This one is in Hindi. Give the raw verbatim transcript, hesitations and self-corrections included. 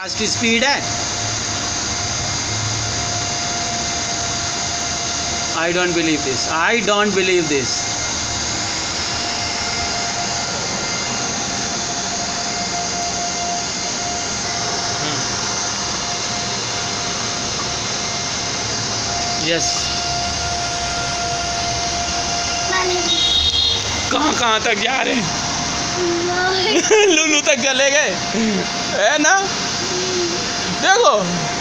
फास्ट स्पीड है। I don't believe this, I don't believe this. Yes, कहाँ कहाँ तक जा रहे हैं? लुलू तक चले गए है ना। देखो।